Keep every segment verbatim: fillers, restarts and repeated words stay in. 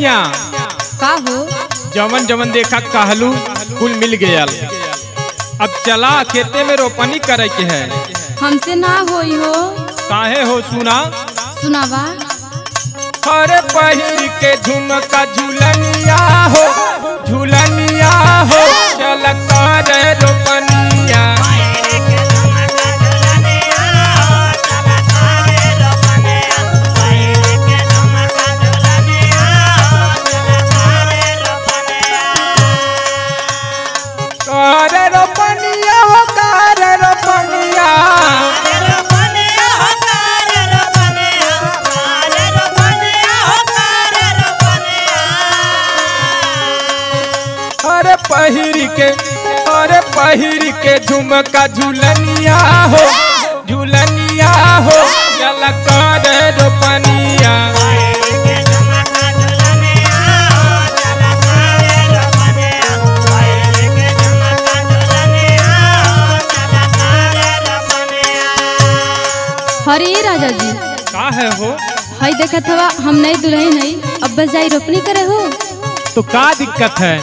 कन्हैया काहू जवन जवन देखा कहलू कुल मिल गया। अब चला खेते में रोपनी करे के है। हमसे ना होई हो काहे हो सुना सुनावा। हर पहिल के झुमका झूलनिया हो झूलनिया हो चलक करे रोपनिया। अरे पहिर के झुमका झूलनिया हो झूलनिया हो चलक करे रोपनिया। हरे राजा जी का है हो हई देखत हवा हम नहीं दुल्हन नहीं अब बस जाई रोपनी करे हो तो का दिक्कत है।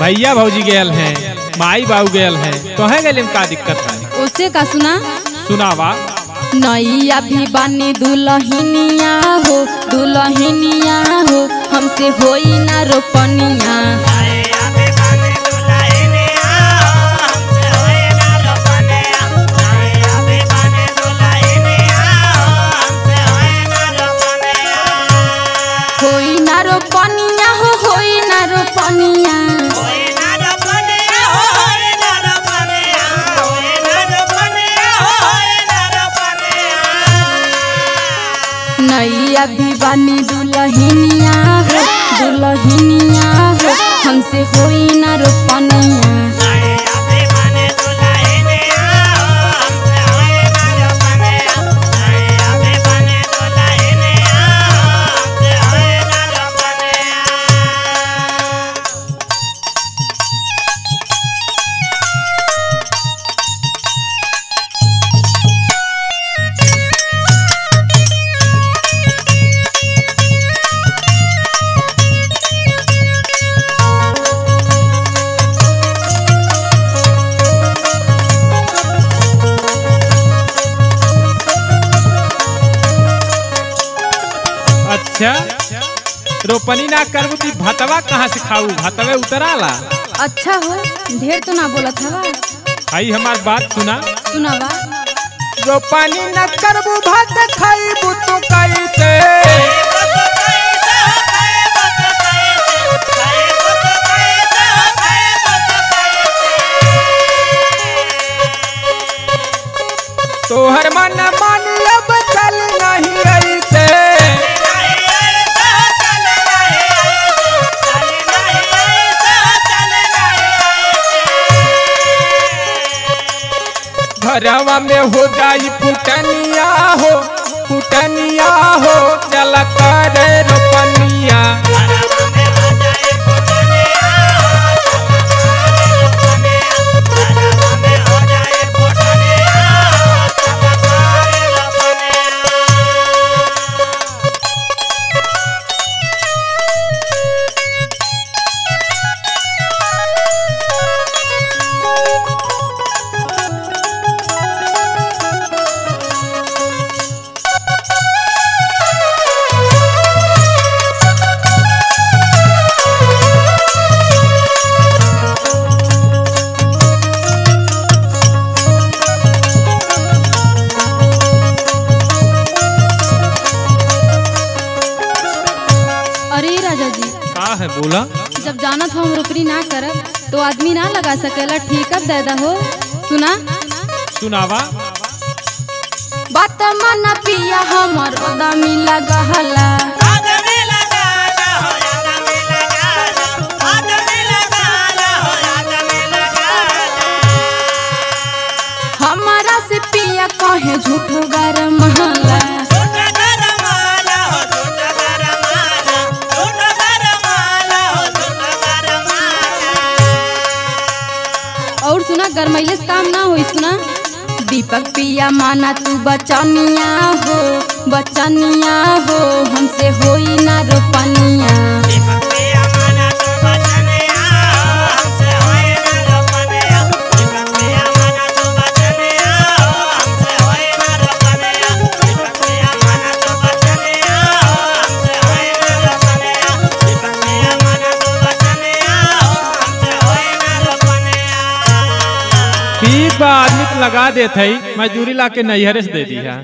भैया भौजी गयल हैं माई बाबू गयल हैं तो है गले में का दिक्कत है। उसे का सुना सुनावा। नई अभी बानी दुलहिनिया हो दुलहिनिया हो हमसे होई ना रोपनिया। होई ना रोपनिया हो होई ना रोपनिया अभी बानी दुलहिनिया हो दुलहिनिया हो हमसे होई ना रोपनिया। अच्छा रोपनी ना करबू की भतवा कहाँ से खाऊ भतवे उतराला। अच्छा हो ढेर तो ना बोला था आई हमार बात सुना सुनावा। रोपनी ना करबू भात खाईबू तो कैसे तोहर मन मान अब चल नहीं रही से घरवा में हो जाई फुटनिया हो फुटनिया हो चला करे रोपनिया। बोला जब जाना था हम रोपनी ना कर तो आदमी ना लगा सकेला ठीक अब दादा हो सुना सुनावा। बात माना पिया हमर आदमी लगा हला आदमी लगा ला हो आदमी लगा ला आदमी लगा ला हो आदमी लगा ला हमरा से पिया कहे झूठो गरम हला गरमैले से काम ना होई सुना। दीपक पिया माना तू बचनिया हो बचनिया हो हमसे होई ना रोपनिया। लगा देते मजदूरी ला के नैहरे से दे दिया।